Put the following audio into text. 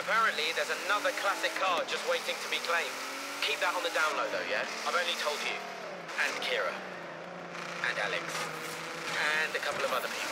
Apparently, there's another classic car just waiting to be claimed. Keep that on the down low, though, yeah? I've only told you. And Kira. And Alex. And a couple of other people.